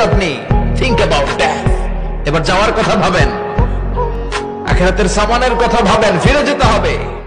করতেছেন আপনি, think about death, এবার যাওয়ার কথা ভাবেন, আখিরাতের সামানের কথা ভাবেন, ফিরে যেতে হবে।